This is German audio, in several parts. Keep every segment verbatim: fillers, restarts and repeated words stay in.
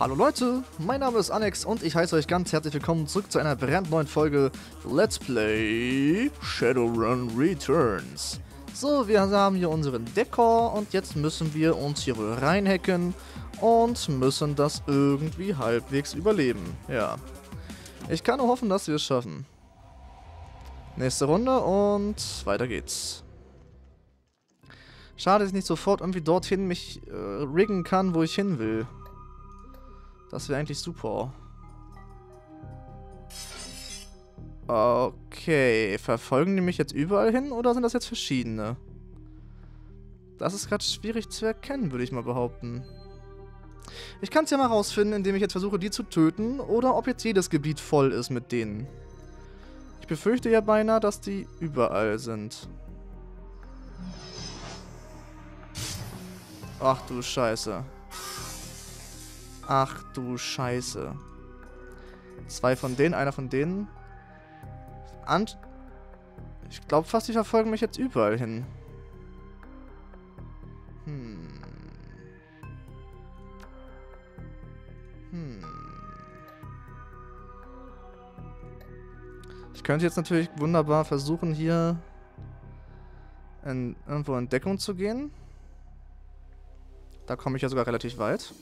Hallo Leute, mein Name ist Alex und ich heiße euch ganz herzlich willkommen zurück zu einer brandneuen Folge Let's Play Shadowrun Returns. So, wir haben hier unseren Decker und jetzt müssen wir uns hier reinhacken und müssen das irgendwie halbwegs überleben. Ja, ich kann nur hoffen, dass wir es schaffen. Nächste Runde und weiter geht's. Schade, dass ich nicht sofort irgendwie dorthin mich äh, riggen kann, wo ich hin will. Das wäre eigentlich super. Okay, verfolgen die mich jetzt überall hin oder sind das jetzt verschiedene? Das ist gerade schwierig zu erkennen, würde ich mal behaupten. Ich kann es ja mal rausfinden, indem ich jetzt versuche, die zu töten oder ob jetzt jedes Gebiet voll ist mit denen. Ich befürchte ja beinahe, dass die überall sind. Ach du Scheiße. Ach du Scheiße. Zwei von denen, einer von denen. And ich glaube fast, die verfolgen mich jetzt überall hin. Hm. Hm. Ich könnte jetzt natürlich wunderbar versuchen, hier in, irgendwo in Deckung zu gehen. Da komme ich ja sogar relativ weit.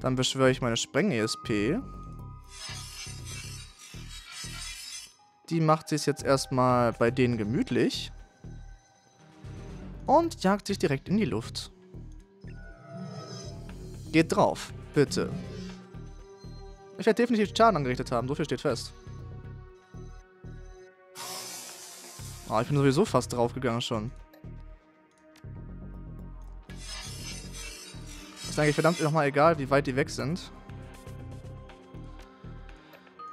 Dann beschwöre ich meine Spreng-E S P. Die macht sich jetzt erstmal bei denen gemütlich. Und jagt sich direkt in die Luft. Geht drauf, bitte. Ich werde definitiv Schaden angerichtet haben, so viel steht fest. Ah, oh, ich bin sowieso fast draufgegangen schon. Ist eigentlich verdammt nochmal egal, wie weit die weg sind.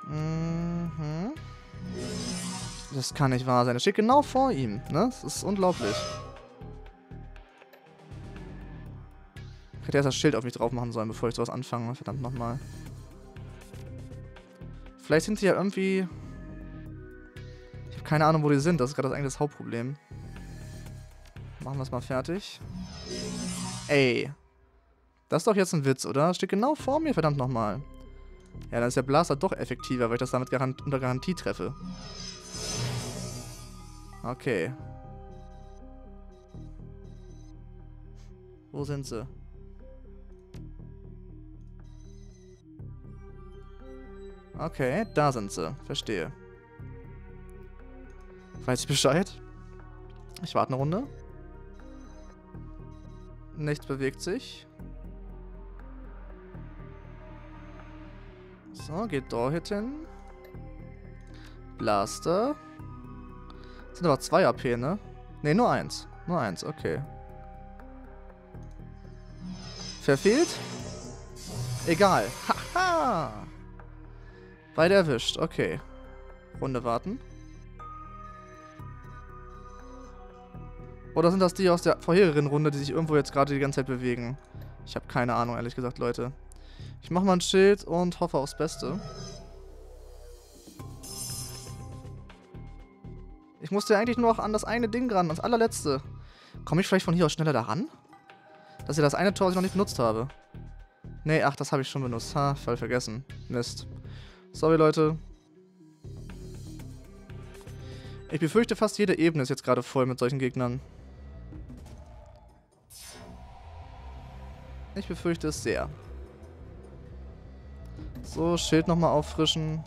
Mhm. Das kann nicht wahr sein. Das steht genau vor ihm, ne? Das ist unglaublich. Ich hätte erst das Schild auf mich drauf machen sollen, bevor ich sowas anfange. Verdammt nochmal. Vielleicht sind sie ja irgendwie... Ich habe keine Ahnung, wo die sind. Das ist gerade eigentlich das Hauptproblem. Machen wir es mal fertig. Ey. Das ist doch jetzt ein Witz, oder? Das steht genau vor mir, verdammt nochmal. Ja, dann ist der Blaster doch effektiver, weil ich das damit garant- unter Garantie treffe. Okay. Wo sind sie? Okay, da sind sie. Verstehe. Weiß ich Bescheid? Ich warte eine Runde. Nichts bewegt sich. So, geht da hin. Blaster. Das sind aber zwei A P, ne? Ne, nur eins. Nur eins, okay. Verfehlt? Egal. Haha! Beide erwischt, okay. Runde warten. Oder sind das die aus der vorherigen Runde, die sich irgendwo jetzt gerade die ganze Zeit bewegen? Ich habe keine Ahnung, ehrlich gesagt, Leute. Ich mach mal ein Schild und hoffe aufs Beste. Ich musste eigentlich nur noch an das eine Ding ran, ans allerletzte. Komme ich vielleicht von hier aus schneller daran? Dass ihr das eine Tor, das ich noch nicht benutzt habe. Nee, ach, das habe ich schon benutzt. Ha, voll vergessen. Mist. Sorry, Leute. Ich befürchte, fast jede Ebene ist jetzt gerade voll mit solchen Gegnern. Ich befürchte es sehr. So, Schild nochmal auffrischen.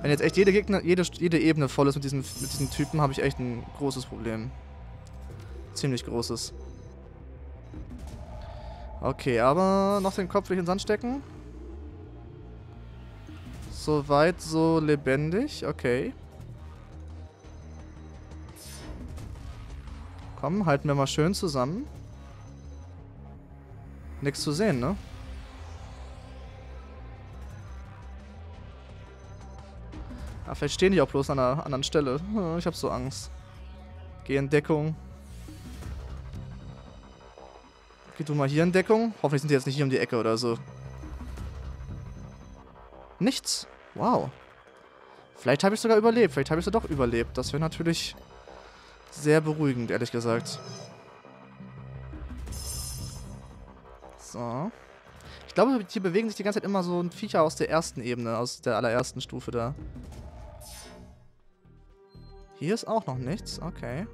Wenn jetzt echt jede, Gegner, jede, jede Ebene voll ist mit diesen, mit diesen Typen, habe ich echt ein großes Problem. Ziemlich großes. Okay, aber noch den Kopf durch den Sand stecken. So weit, so lebendig. Okay. Komm, halten wir mal schön zusammen. Nichts zu sehen, ne? Ah, vielleicht stehen die auch bloß an einer anderen Stelle. Ich hab so Angst. Geh in Deckung. Geh du mal hier in Deckung. Hoffentlich sind die jetzt nicht hier um die Ecke oder so. Nichts. Wow. Vielleicht habe ich sogar überlebt. Vielleicht habe ich sogar doch überlebt. Das wäre natürlich sehr beruhigend, ehrlich gesagt. So. Ich glaube, hier bewegen sich die ganze Zeit immer so ein Viecher aus der ersten Ebene, aus der allerersten Stufe da. Hier ist auch noch nichts, okay.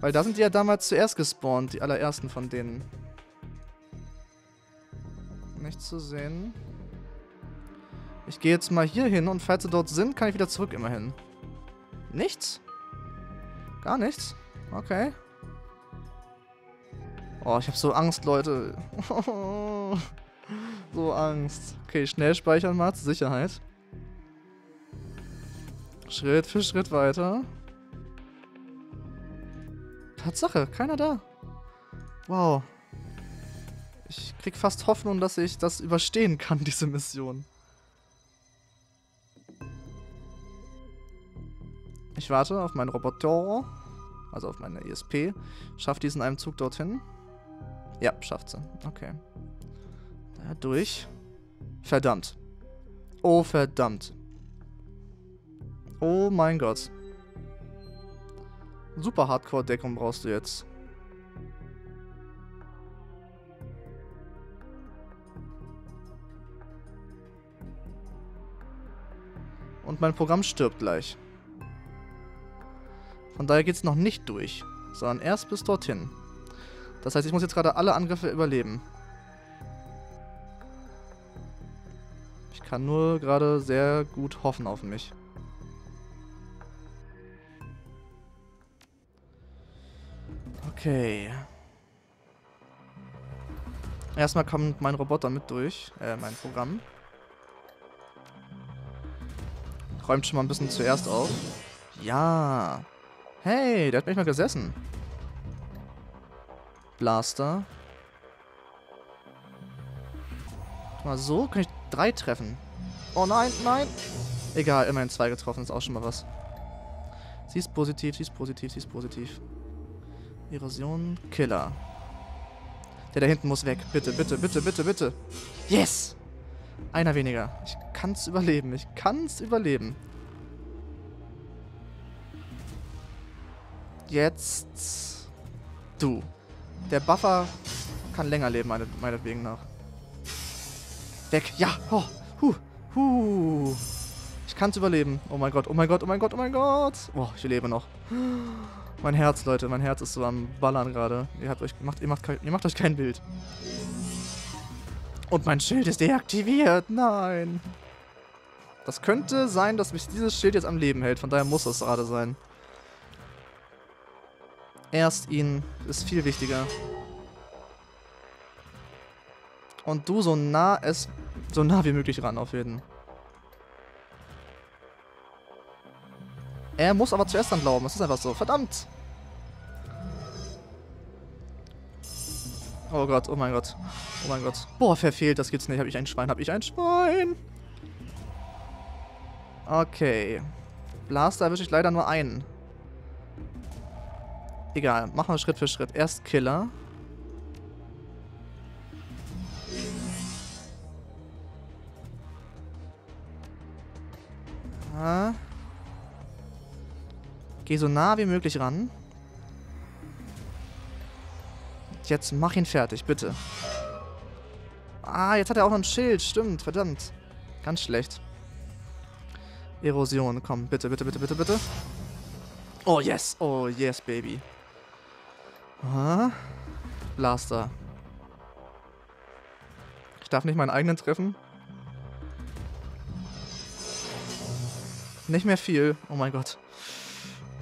Weil da sind die ja damals zuerst gespawnt, die allerersten von denen. Nichts zu sehen. Ich gehe jetzt mal hier hin und falls sie dort sind, kann ich wieder zurück immerhin. Nichts? Gar nichts? Okay. Oh, ich habe so Angst, Leute. So Angst. Okay, schnell speichern mal, zur Sicherheit. Schritt für Schritt weiter. Tatsache, keiner da. Wow. Ich krieg fast Hoffnung, dass ich das überstehen kann, diese Mission. Ich warte auf meinen Roboter, also auf meine E S P. Schafft die es in einem Zug dorthin? Ja, schafft sie. Okay. Da durch. Verdammt. Oh, verdammt. Oh mein Gott. Super Hardcore-Deckung brauchst du jetzt. Und mein Programm stirbt gleich. Von daher geht es noch nicht durch, sondern erst bis dorthin. Das heißt, ich muss jetzt gerade alle Angriffe überleben. Ich kann nur gerade sehr gut hoffen auf mich. Okay. Erstmal kommt mein Roboter mit durch, äh, mein Programm. Räumt schon mal ein bisschen zuerst auf. Ja. Hey, der hat mich mal gesessen. Blaster. Mal so, kann ich drei treffen. Oh nein, nein. Egal, immerhin zwei getroffen, ist auch schon mal was. Sie ist positiv, sie ist positiv, sie ist positiv. Erosion, Killer. Der da hinten muss weg. Bitte, bitte, bitte, bitte, bitte. Yes! Einer weniger. Ich kann's überleben, ich kann's überleben. Jetzt. Du. Der Buffer kann länger leben, meinetwegen nach. Weg. Ja. Oh. Huh. Huh. Ich kann's überleben. Oh mein Gott. Oh mein Gott. Oh mein Gott. Oh mein Gott. Oh, ich lebe noch. Mein Herz, Leute. Mein Herz ist so am Ballern gerade. Ihr habt euch gemacht. Ihr macht, ihr macht euch kein Bild. Und mein Schild ist deaktiviert. Nein. Das könnte sein, dass mich dieses Schild jetzt am Leben hält. Von daher muss es gerade sein. Erst ihn ist viel wichtiger. Und du so nah es so nah wie möglich ran auf jeden. Er muss aber zuerst dran glauben. Das ist einfach so. Verdammt! Oh Gott, oh mein Gott. Oh mein Gott. Boah, verfehlt. Das gibt's nicht. Hab ich ein Schwein? Hab ich ein Schwein? Okay. Blaster erwische ich leider nur einen. Egal, machen wir Schritt für Schritt. Erst Killer. Ah. Geh so nah wie möglich ran. Jetzt mach ihn fertig, bitte. Ah, jetzt hat er auch noch ein Schild. Stimmt, verdammt. Ganz schlecht. Erosion, komm, bitte, bitte, bitte, bitte, bitte. Oh yes, oh yes, baby. Aha. Blaster. Ich darf nicht meinen eigenen treffen. Nicht mehr viel. Oh mein Gott.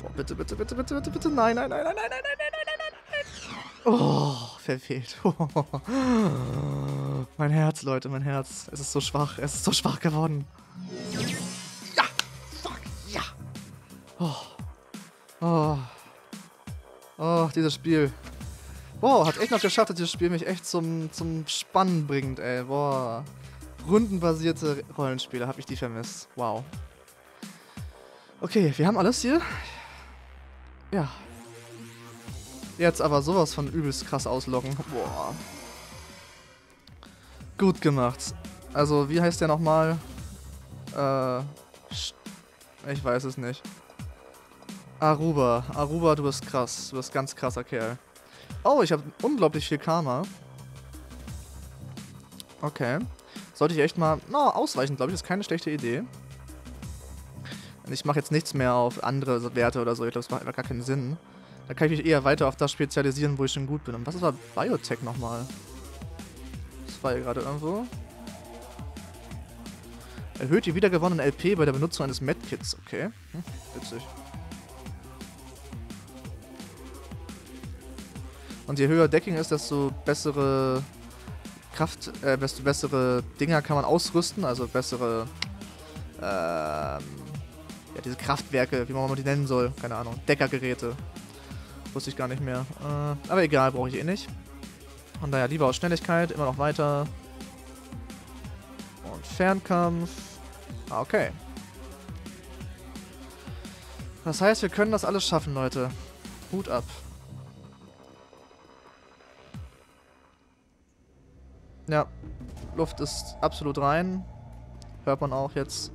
Boah, bitte, bitte, bitte, bitte, bitte, bitte. Nein, nein, nein, nein, nein, nein, nein, nein, nein, nein, nein. Oh, verfehlt. Mein Herz, Leute, mein Herz. Es ist so schwach. Es ist so schwach geworden. Ja! Fuck, ja! Oh. Oh. Oh, dieses Spiel. Wow, hat echt noch geschafft, dass dieses Spiel mich echt zum, zum Spannen bringt, ey. Boah. Rundenbasierte Rollenspiele, hab ich die vermisst. Wow. Okay, wir haben alles hier. Ja. Jetzt aber sowas von übelst krass auslocken. Boah. Gut gemacht. Also, wie heißt der nochmal? Äh. Ich weiß es nicht. Aruba, Aruba, du bist krass. Du bist ganz krasser Kerl. Oh, ich habe unglaublich viel Karma. Okay. Sollte ich echt mal... Na, no, ausweichen, glaube ich, ist keine schlechte Idee. Ich mache jetzt nichts mehr auf andere Werte oder so. Ich glaube, es macht einfach gar keinen Sinn. Da kann ich mich eher weiter auf das spezialisieren, wo ich schon gut bin. Und was war Biotech nochmal? Das war hier gerade irgendwo. Erhöht die wiedergewonnenen L P bei der Benutzung eines Medkits. Okay. Hm, witzig. Und je höher Decking ist, desto bessere Kraft, äh, desto bessere Dinger kann man ausrüsten. Also bessere, ähm, ja, diese Kraftwerke, wie man mal die nennen soll. Keine Ahnung. Deckergeräte. Wusste ich gar nicht mehr. Äh, aber egal, brauche ich eh nicht. Von daher lieber aus Schnelligkeit, immer noch weiter. Und Fernkampf. Ah, okay. Das heißt, wir können das alles schaffen, Leute. Hut ab. Ja, Luft ist absolut rein. Hört man auch jetzt.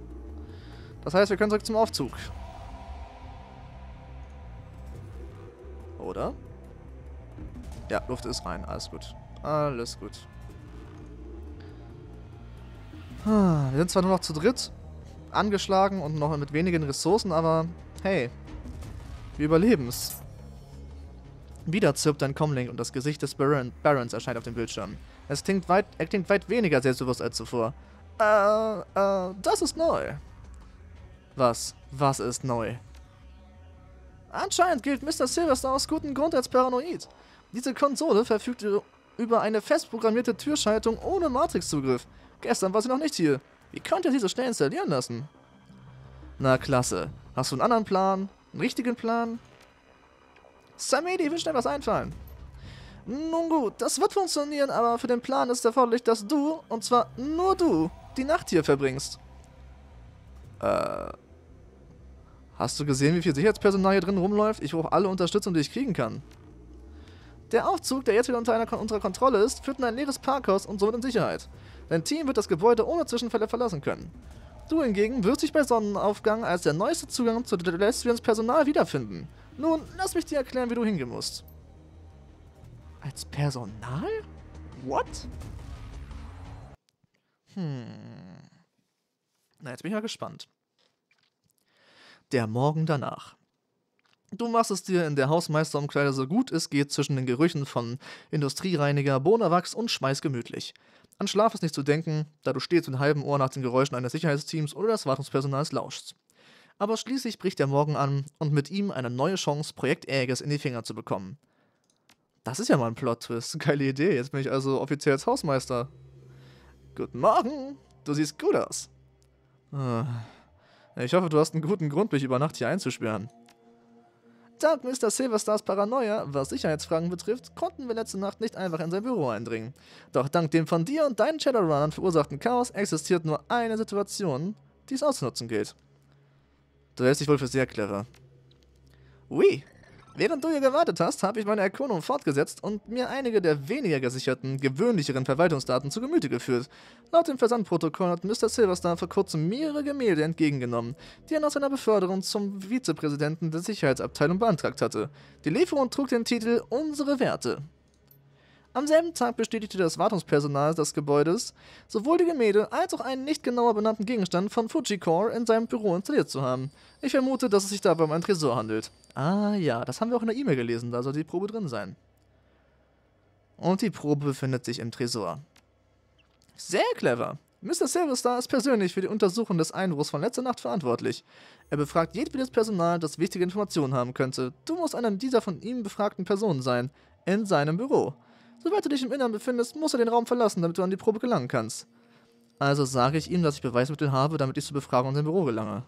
Das heißt, wir können zurück zum Aufzug. Oder? Ja, Luft ist rein. Alles gut. Alles gut. Wir sind zwar nur noch zu dritt angeschlagen und noch mit wenigen Ressourcen, aber hey, wir überleben es. Wieder zirpt ein Kommlink und das Gesicht des Baron Barons erscheint auf dem Bildschirm. Es klingt weit, er klingt weit weniger selbstbewusst als zuvor. Äh, äh, das ist neu. Was? Was ist neu? Anscheinend gilt Mister Silverstar aus gutem Grund als paranoid. Diese Konsole verfügt über eine fest programmierte Türschaltung ohne Matrix-Zugriff. Gestern war sie noch nicht hier. Wie könnt ihr sie so schnell installieren lassen? Na klasse. Hast du einen anderen Plan? Einen richtigen Plan? Samedi wird schnell was einfallen. Nun gut, das wird funktionieren, aber für den Plan ist erforderlich, dass du, und zwar nur du, die Nacht hier verbringst. Äh... Hast du gesehen, wie viel Sicherheitspersonal hier drin rumläuft? Ich brauche alle Unterstützung, die ich kriegen kann. Der Aufzug, der jetzt wieder unter einer, unserer Kontrolle ist, führt in ein leeres Parkhaus und somit in Sicherheit. Dein Team wird das Gebäude ohne Zwischenfälle verlassen können. Du hingegen wirst dich bei Sonnenaufgang als der neueste Zugang zu D L S-Personal wiederfinden. Nun, lass mich dir erklären, wie du hingehen musst. Als Personal? What? Hm. Na, jetzt bin ich mal gespannt. Der Morgen danach. Du machst es dir in der Hausmeisterumkleide so gut es geht zwischen den Gerüchen von Industriereiniger, Bohnerwachs und Schmeiß gemütlich. An Schlaf ist nicht zu denken, da du stets mit halbem Ohr nach den Geräuschen eines Sicherheitsteams oder des Wartungspersonals lauschst. Aber schließlich bricht der Morgen an und mit ihm eine neue Chance, Projekt Aegis in die Finger zu bekommen. Das ist ja mal ein Plot-Twist. Geile Idee. Jetzt bin ich also offiziell als Hausmeister. Guten Morgen. Du siehst gut aus. Ah. Ich hoffe, du hast einen guten Grund, mich über Nacht hier einzusperren. Dank Mister Silverstars Paranoia, was Sicherheitsfragen betrifft, konnten wir letzte Nacht nicht einfach in sein Büro eindringen. Doch dank dem von dir und deinen Shadowrunnern verursachten Chaos existiert nur eine Situation, die es auszunutzen gilt. Du hältst dich wohl für sehr clever. Ui! Während du hier gewartet hast, habe ich meine Erkundung fortgesetzt und mir einige der weniger gesicherten, gewöhnlicheren Verwaltungsdaten zu Gemüte geführt. Laut dem Versandprotokoll hat Mister Silverstar vor kurzem mehrere Gemälde entgegengenommen, die er nach seiner Beförderung zum Vizepräsidenten der Sicherheitsabteilung beantragt hatte. Die Lieferung trug den Titel »Unsere Werte«. Am selben Tag bestätigte das Wartungspersonal des Gebäudes, sowohl die Gemälde als auch einen nicht genauer benannten Gegenstand von Fuji Core in seinem Büro installiert zu haben. Ich vermute, dass es sich dabei um einen Tresor handelt. Ah ja, das haben wir auch in der E-Mail gelesen, da soll die Probe drin sein. Und die Probe befindet sich im Tresor. Sehr clever! Mister Silverstar ist persönlich für die Untersuchung des Einbruchs von letzter Nacht verantwortlich. Er befragt jedwedes Personal, das wichtige Informationen haben könnte. Du musst einer dieser von ihm befragten Personen sein, in seinem Büro. Sobald du dich im Innern befindest, musst du den Raum verlassen, damit du an die Probe gelangen kannst. Also sage ich ihm, dass ich Beweismittel habe, damit ich zur Befragung in sein Büro gelange.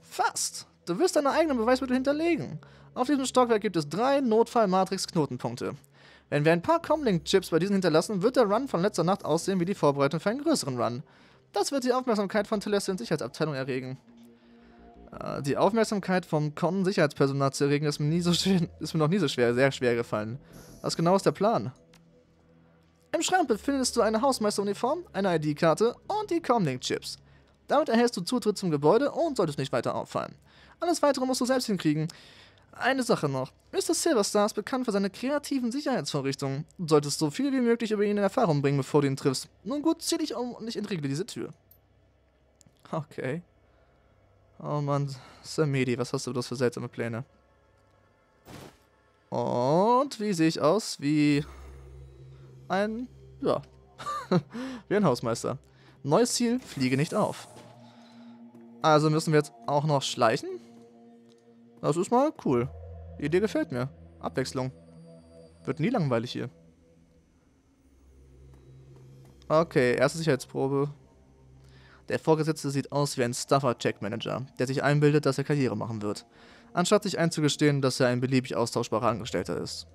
Fast! Du wirst deine eigenen Beweismittel hinterlegen. Auf diesem Stockwerk gibt es drei Notfall-Matrix-Knotenpunkte. Wenn wir ein paar Comlink-Chips bei diesen hinterlassen, wird der Run von letzter Nacht aussehen wie die Vorbereitung für einen größeren Run. Das wird die Aufmerksamkeit von Telestrians Sicherheitsabteilung erregen. Äh, die Aufmerksamkeit vom Con-Sicherheitspersonal zu erregen, ist mir, nie so schwer, ist mir noch nie so schwer, sehr schwer gefallen. Was genau ist der Plan? Im Schrank befindest du eine Hausmeisteruniform, eine I D-Karte und die Comlink-Chips. Damit erhältst du Zutritt zum Gebäude und solltest nicht weiter auffallen. Alles Weitere musst du selbst hinkriegen. Eine Sache noch. Mister Silverstar ist bekannt für seine kreativen Sicherheitsvorrichtungen. Du solltest so viel wie möglich über ihn in Erfahrung bringen, bevor du ihn triffst. Nun gut, zieh dich um und ich entriegle diese Tür. Okay. Oh Mann, Samedi, was hast du bloß für seltsame Pläne? Und wie sehe ich aus? Wie ein... ja. Wie ein Hausmeister. Neues Ziel, fliege nicht auf. Also müssen wir jetzt auch noch schleichen? Das ist mal cool. Die Idee gefällt mir. Abwechslung. Wird nie langweilig hier. Okay, erste Sicherheitsprobe. Der Vorgesetzte sieht aus wie ein Staffer-Check-Manager, der sich einbildet, dass er Karriere machen wird, anstatt sich einzugestehen, dass er ein beliebig austauschbarer Angestellter ist.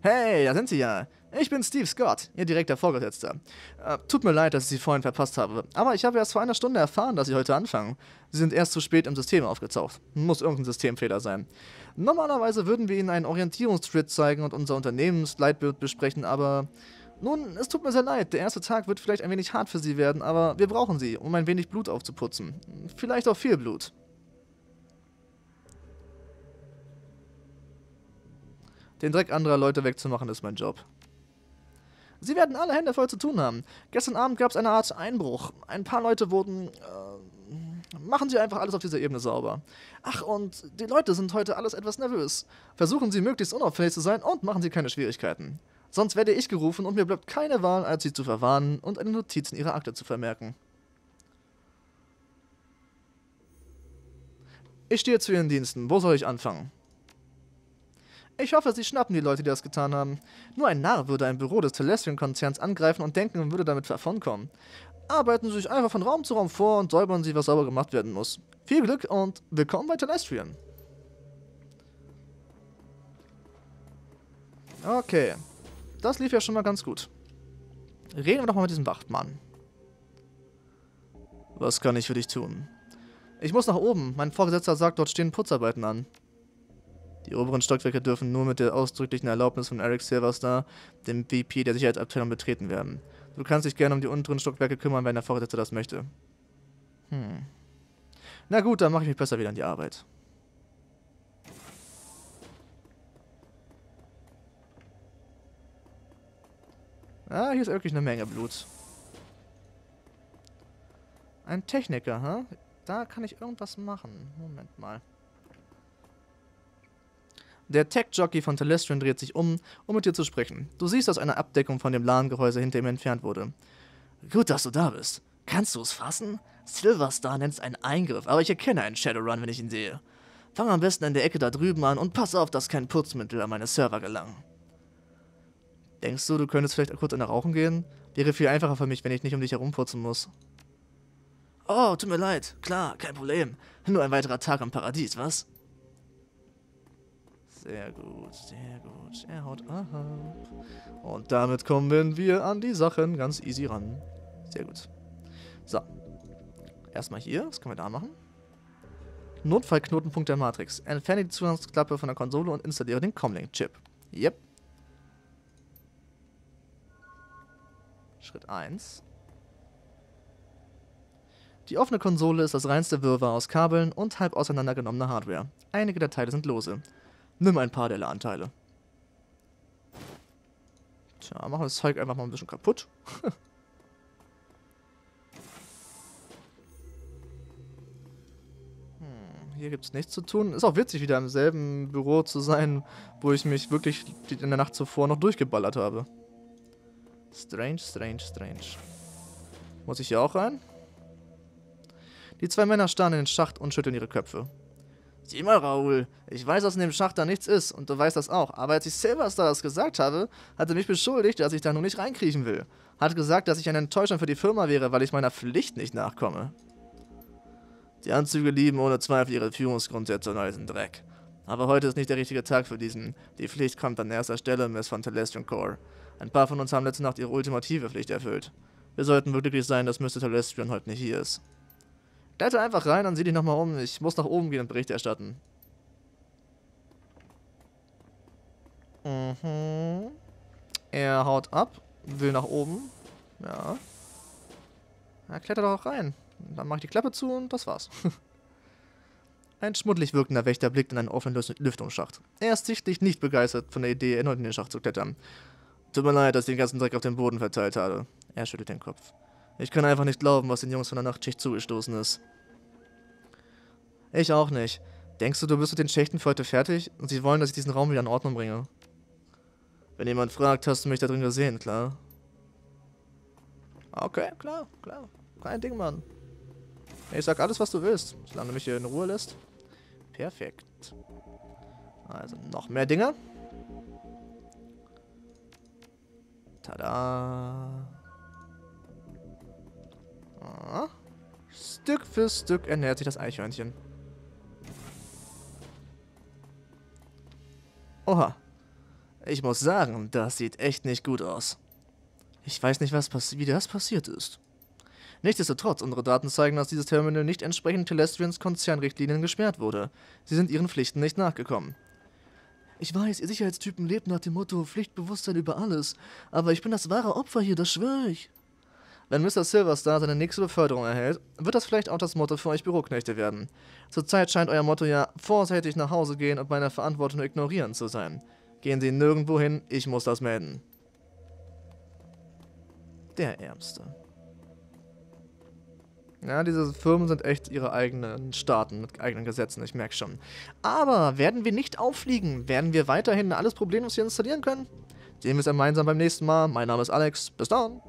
Hey, da sind Sie ja. Ich bin Steve Scott, Ihr direkter Vorgesetzter. Äh, tut mir leid, dass ich Sie vorhin verpasst habe, aber ich habe erst vor einer Stunde erfahren, dass Sie heute anfangen. Sie sind erst zu spät im System aufgetaucht. Muss irgendein Systemfehler sein. Normalerweise würden wir Ihnen einen Orientierungstrip zeigen und unser Unternehmensleitbild besprechen, aber... Nun, es tut mir sehr leid, der erste Tag wird vielleicht ein wenig hart für Sie werden, aber wir brauchen Sie, um ein wenig Blut aufzuputzen. Vielleicht auch viel Blut. Den Dreck anderer Leute wegzumachen ist mein Job. Sie werden alle Hände voll zu tun haben. Gestern Abend gab es eine Art Einbruch. Ein paar Leute wurden... Äh, machen Sie einfach alles auf dieser Ebene sauber. Ach, und die Leute sind heute alles etwas nervös. Versuchen Sie, möglichst unauffällig zu sein und machen Sie keine Schwierigkeiten. Sonst werde ich gerufen und mir bleibt keine Wahl, als Sie zu verwarnen und eine Notiz in Ihrer Akte zu vermerken. Ich stehe zu Ihren Diensten. Wo soll ich anfangen? Ich hoffe, Sie schnappen die Leute, die das getan haben. Nur ein Narr würde ein Büro des Telestrian-Konzerns angreifen und denken und würde damit davonkommen. Arbeiten Sie sich einfach von Raum zu Raum vor und säubern Sie, was sauber gemacht werden muss. Viel Glück und willkommen bei Telestrian. Okay. Das lief ja schon mal ganz gut. Reden wir doch mal mit diesem Wachtmann. Was kann ich für dich tun? Ich muss nach oben. Mein Vorgesetzter sagt, dort stehen Putzarbeiten an. Die oberen Stockwerke dürfen nur mit der ausdrücklichen Erlaubnis von Eric Silvester, dem V P der Sicherheitsabteilung, betreten werden. Du kannst dich gerne um die unteren Stockwerke kümmern, wenn der Vorgesetzte das möchte. Hm. Na gut, dann mache ich mich besser wieder an die Arbeit. Ah, hier ist wirklich eine Menge Blut. Ein Techniker, hä? Huh? Da kann ich irgendwas machen. Moment mal. Der Tech-Jockey von Telestrian dreht sich um, um mit dir zu sprechen. Du siehst, dass eine Abdeckung von dem LAN-Gehäuse hinter ihm entfernt wurde. Gut, dass du da bist. Kannst du es fassen? Silverstar nennt es einen Eingriff, aber ich erkenne einen Shadowrun, wenn ich ihn sehe. Fang am besten in der Ecke da drüben an und pass auf, dass kein Putzmittel an meine Server gelangt. Denkst du, du könntest vielleicht kurz eine Rauchen gehen? Wäre viel einfacher für mich, wenn ich nicht um dich herumputzen muss. Oh, tut mir leid. Klar, kein Problem. Nur ein weiterer Tag im Paradies, was? Sehr gut, sehr gut. Er haut ab. Und damit kommen wir an die Sachen ganz easy ran. Sehr gut. So. Erstmal hier. Was können wir da machen? Notfallknotenpunkt der Matrix. Entferne die Zugangsklappe von der Konsole und installiere den Kommlink-Chip. Yep. Schritt eins. Die offene Konsole ist das reinste Wirrwarr aus Kabeln und halb auseinandergenommener Hardware. Einige der Teile sind lose. Nimm ein paar der LAN-Teile. Tja, machen wir das Zeug einfach mal ein bisschen kaputt. Hm, hier gibt's nichts zu tun. Ist auch witzig, wieder im selben Büro zu sein, wo ich mich wirklich in der Nacht zuvor noch durchgeballert habe. Strange, strange, strange. Muss ich hier auch rein? Die zwei Männer starren in den Schacht und schütteln ihre Köpfe. Sieh mal, Raoul, ich weiß, dass in dem Schacht da nichts ist und du weißt das auch, aber als ich Silverstar das gesagt habe, hat er mich beschuldigt, dass ich da nun nicht reinkriechen will. Hat gesagt, dass ich eine Enttäuschung für die Firma wäre, weil ich meiner Pflicht nicht nachkomme. Die Anzüge lieben ohne Zweifel ihre Führungsgrundsätze und all diesen Dreck. Aber heute ist nicht der richtige Tag für diesen. Die Pflicht kommt an erster Stelle und ist von Telestrian Core. Ein paar von uns haben letzte Nacht ihre ultimative Pflicht erfüllt. Wir sollten glücklich sein, dass Mister Telestrian heute nicht hier ist. Gleite einfach rein und sieh dich nochmal um. Ich muss nach oben gehen und Bericht erstatten. Mhm. Er haut ab, will nach oben. Ja. Er klettert doch auch rein. Dann mache ich die Klappe zu und das war's. Ein schmuddelig wirkender Wächter blickt in einen offenen Lüftungsschacht. Er ist sichtlich nicht begeistert von der Idee, erneut in den Schacht zu klettern. Tut mir leid, dass ich den ganzen Dreck auf den Boden verteilt habe. Er schüttelt den Kopf. Ich kann einfach nicht glauben, was den Jungs von der Nachtschicht zugestoßen ist. Ich auch nicht. Denkst du, du bist mit den Schächten für heute fertig und sie wollen, dass ich diesen Raum wieder in Ordnung bringe? Wenn jemand fragt, hast du mich da drin gesehen, klar? Okay, klar, klar. Kein Ding, Mann. Ich sag alles, was du willst, solange du mich hier in Ruhe lässt. Perfekt. Also noch mehr Dinge. Tada. Ah. Stück für Stück ernährt sich das Eichhörnchen. Oha. Ich muss sagen, das sieht echt nicht gut aus. Ich weiß nicht, was passi- wie das passiert ist. Nichtsdestotrotz, unsere Daten zeigen, dass dieses Terminal nicht entsprechend Telestrians-Konzernrichtlinien gesperrt wurde. Sie sind ihren Pflichten nicht nachgekommen. Ich weiß, ihr Sicherheitstypen lebt nach dem Motto Pflichtbewusstsein über alles, aber ich bin das wahre Opfer hier, das schwöre ich. Wenn Mister Silverstar seine nächste Beförderung erhält, wird das vielleicht auch das Motto für euch Büroknechte werden. Zurzeit scheint euer Motto ja, vorsichtig nach Hause gehen und meiner Verantwortung ignorieren zu sein. Gehen Sie nirgendwo hin, ich muss das melden. Der Ärmste. Ja, diese Firmen sind echt ihre eigenen Staaten mit eigenen Gesetzen, ich merke schon. Aber werden wir nicht auffliegen? Werden wir weiterhin alles problemlos hier installieren können? Sehen wir es gemeinsam beim nächsten Mal. Mein Name ist Alex. Bis dann.